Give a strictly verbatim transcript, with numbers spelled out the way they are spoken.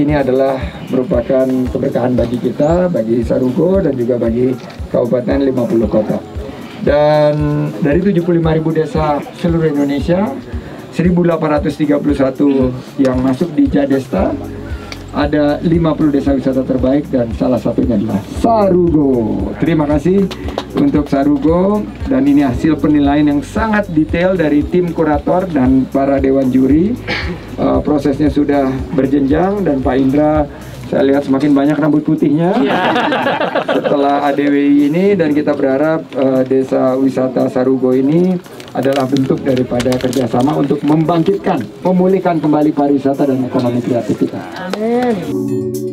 prestasi ini adalah merupakan keberkahan bagi kita, bagi Sarugo dan juga bagi Kabupaten lima puluh Kota. Dan dari tujuh puluh lima ribu desa seluruh Indonesia, seribu delapan ratus tiga puluh satu yang masuk di Jadesta, ada lima puluh desa wisata terbaik dan salah satunya adalah Sarugo. Terima kasih untuk Sarugo, dan ini hasil penilaian yang sangat detail dari tim kurator dan para dewan juri. Uh, prosesnya sudah berjenjang, dan Pak Indra saya lihat semakin banyak rambut putihnya setelah A D W I ini, dan kita berharap uh, desa wisata Sarugo ini adalah bentuk daripada kerjasama untuk membangkitkan, memulihkan kembali pariwisata dan ekonomi kreatif kita. Amin.